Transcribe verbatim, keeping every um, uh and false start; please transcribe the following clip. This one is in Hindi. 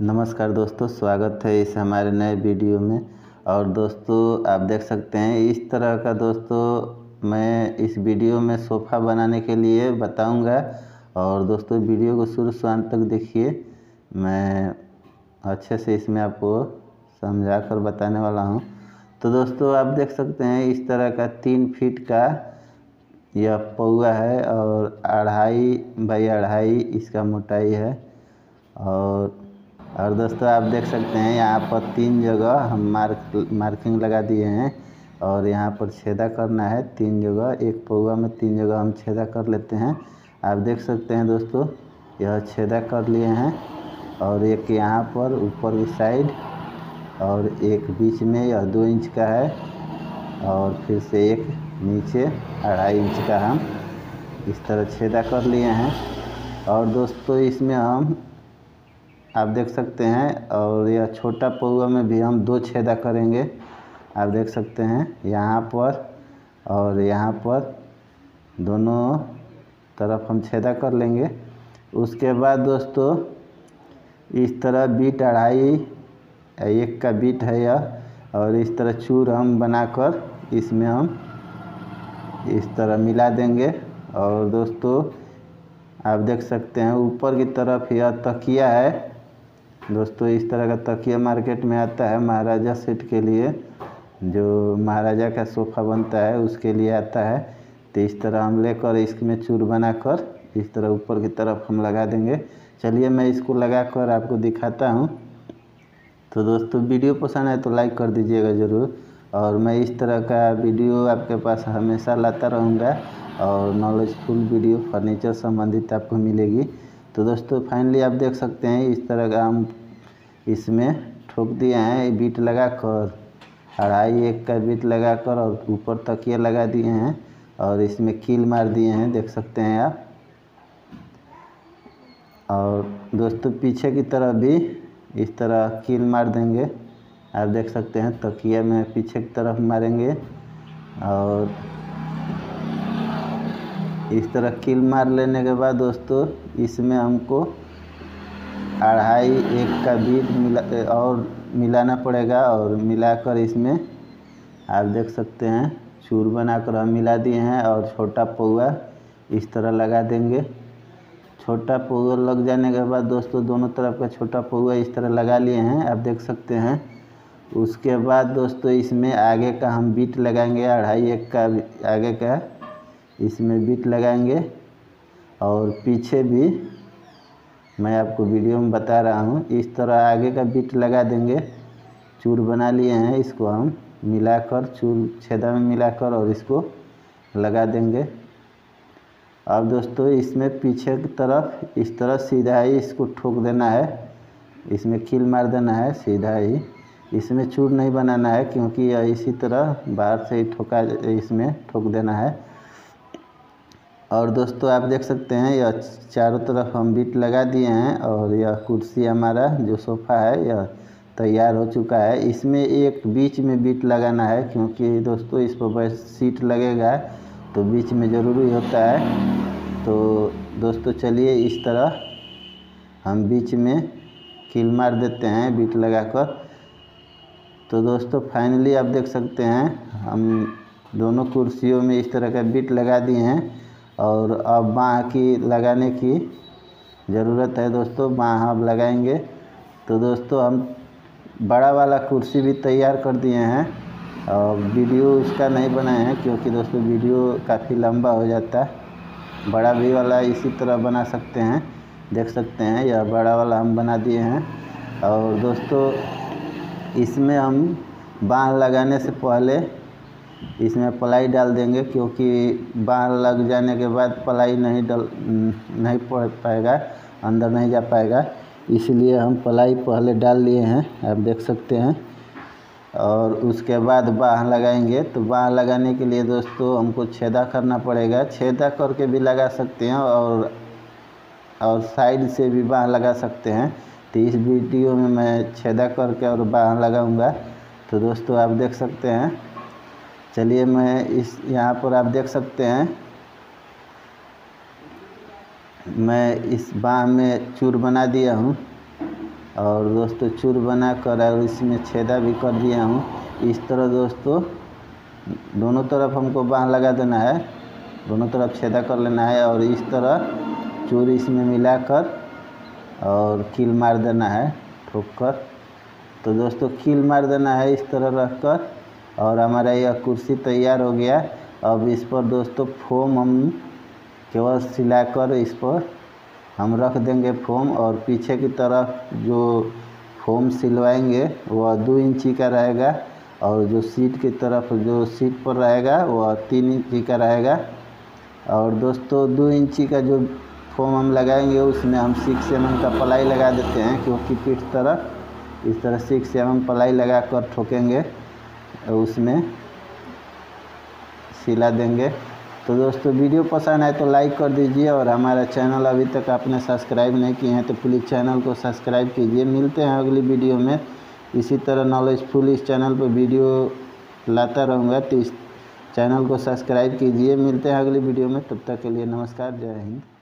नमस्कार दोस्तों, स्वागत है इस हमारे नए वीडियो में। और दोस्तों आप देख सकते हैं इस तरह का, दोस्तों मैं इस वीडियो में सोफ़ा बनाने के लिए बताऊंगा। और दोस्तों वीडियो को शुरू से अंत तक देखिए, मैं अच्छे से इसमें आपको समझा कर बताने वाला हूं। तो दोस्तों आप देख सकते हैं इस तरह का तीन फीट का यह पौआ है और अढ़ाई बाई अढ़ाई इसका मोटाई है। और और दोस्तों आप देख सकते हैं यहाँ पर तीन जगह हम मार्क मार्किंग लगा दिए हैं और यहाँ पर छेदा करना है तीन जगह, एक पौआ में तीन जगह हम छेदा कर लेते हैं। आप देख सकते हैं दोस्तों यह छेदा कर लिए हैं और एक यहाँ पर ऊपर की साइड और एक बीच में यह दो इंच का है और फिर से एक नीचे अढ़ाई इंच का हम इस तरह छेदा कर लिए हैं। और दोस्तों इसमें हम आप देख सकते हैं, और यह छोटा पौआ में भी हम दो छेदा करेंगे। आप देख सकते हैं यहाँ पर और यहाँ पर दोनों तरफ हम छेदा कर लेंगे। उसके बाद दोस्तों इस तरह बीट अढ़ाई एक का बीट है यह, और इस तरह चूर हम बनाकर इसमें हम इस तरह मिला देंगे। और दोस्तों आप देख सकते हैं ऊपर की तरफ यह तकिया है। दोस्तों इस तरह का तकिया मार्केट में आता है महाराजा सेट के लिए, जो महाराजा का सोफ़ा बनता है उसके लिए आता है। तो इस तरह हम लेकर इसमें चूर बनाकर इस तरह ऊपर की तरफ हम लगा देंगे। चलिए मैं इसको लगा कर आपको दिखाता हूँ। तो दोस्तों वीडियो पसंद आए तो लाइक कर दीजिएगा ज़रूर, और मैं इस तरह का वीडियो आपके पास हमेशा लाता रहूँगा और नॉलेजफुल वीडियो फर्नीचर संबंधित आपको मिलेगी। तो दोस्तों फाइनली आप देख सकते हैं इस तरह का हम इसमें ठोक दिए हैं बीट लगाकर, अढ़ाई एक का बीट लगाकर, और ऊपर तकिया लगा दिए हैं और इसमें कील मार दिए हैं, देख सकते हैं आप। और दोस्तों पीछे की तरफ भी इस तरह कील मार देंगे। आप देख सकते हैं तकिया में पीछे की तरफ मारेंगे और इस तरह कील मार लेने के बाद दोस्तों इसमें हमको अढ़ाई एक का बीट मिला और मिलाना पड़ेगा। और मिलाकर इसमें आप देख सकते हैं चूर बनाकर हम मिला दिए हैं और छोटा पौआ इस तरह लगा देंगे। छोटा पौआ लग जाने के बाद दोस्तों दोनों तरफ का छोटा पौआ इस तरह लगा लिए हैं, आप देख सकते हैं। उसके बाद दोस्तों इसमें आगे का हम बीट लगाएंगे, अढ़ाई एक का आगे का इसमें बीट लगाएंगे। और पीछे भी मैं आपको वीडियो में बता रहा हूँ, इस तरह आगे का बीट लगा देंगे। चूर बना लिए हैं, इसको हम मिलाकर चूर छेदा में मिलाकर और इसको लगा देंगे। अब दोस्तों इसमें पीछे की तरफ इस तरह सीधा ही इसको ठोक देना है, इसमें कील मार देना है सीधा ही, इसमें चूर नहीं बनाना है क्योंकि यह इसी तरह बाहर से ही ठोका इसमें ठोक देना है। और दोस्तों आप देख सकते हैं यह चारों तरफ हम बीट लगा दिए हैं और यह कुर्सी हमारा जो सोफ़ा है यह तैयार हो चुका है। इसमें एक बीच में बीट लगाना है क्योंकि दोस्तों इस पर सीट लगेगा तो बीच में ज़रूरी होता है। तो दोस्तों चलिए इस तरह हम बीच में कील मार देते हैं बीट लगाकर। तो दोस्तों फाइनली आप देख सकते हैं हम दोनों कुर्सियों में इस तरह का बीट लगा दिए हैं। और अब बाँह की लगाने की ज़रूरत है दोस्तों, बाँह अब लगाएंगे। तो दोस्तों हम बड़ा वाला कुर्सी भी तैयार कर दिए हैं और वीडियो उसका नहीं बनाए हैं क्योंकि दोस्तों वीडियो काफ़ी लंबा हो जाता है। बड़ा भी वाला इसी तरह बना सकते हैं, देख सकते हैं यह बड़ा वाला हम बना दिए हैं। और दोस्तों इसमें हम बाँह लगाने से पहले इसमें प्लाई डाल देंगे क्योंकि बाँह लग जाने के बाद प्लाई नहीं डल नहीं पड़ पाएगा, अंदर नहीं जा पाएगा, इसलिए हम प्लाई पहले डाल लिए हैं, आप देख सकते हैं। और उसके बाद बाँह लगाएंगे। तो बाँह लगाने के लिए दोस्तों हमको छेदा करना पड़ेगा, छेदा करके भी लगा सकते हैं और और साइड से भी बाँह लगा सकते हैं। तो इस वीडियो में मैं छेदा करके और बाँह लगाऊंगा। तो दोस्तों आप देख सकते हैं, चलिए मैं इस यहाँ पर आप देख सकते हैं मैं इस बाँह में चूर बना दिया हूँ। और दोस्तों चूर बना कर और इसमें छेदा भी कर दिया हूँ। इस तरह दोस्तों दोनों तरफ हमको बाँह लगा देना है, दोनों तरफ छेदा कर लेना है और इस तरह चूर इसमें मिलाकर और कील मार देना है ठोक कर। तो दोस्तों कील मार देना है इस तरह रख कर और हमारा यह कुर्सी तैयार हो गया। अब इस पर दोस्तों फोम हम केवल सिलाकर इस पर हम रख देंगे फोम, और पीछे की तरफ जो फोम सिलवाएंगे वह दो इंची का रहेगा और जो सीट की तरफ जो सीट पर रहेगा वह तीन इंची का रहेगा। और दोस्तों दो इंची का जो फोम हम लगाएंगे उसमें हम सिक्स एम एम का पलाई लगा देते हैं, क्योंकि पीठ तरफ इस तरह सिक्स एम एम पलाई लगा कर ठोकेंगे, उसमें सिला देंगे। तो दोस्तों वीडियो पसंद आए तो लाइक कर दीजिए, और हमारा चैनल अभी तक आपने सब्सक्राइब नहीं किए हैं तो प्लीज़ चैनल को सब्सक्राइब कीजिए। मिलते हैं अगली वीडियो में, इसी तरह नॉलेजफुल इस चैनल पर वीडियो लाता रहूँगा, तो इस चैनल को सब्सक्राइब कीजिए। मिलते हैं अगली वीडियो में, तब तक के लिए नमस्कार, जय हिंद।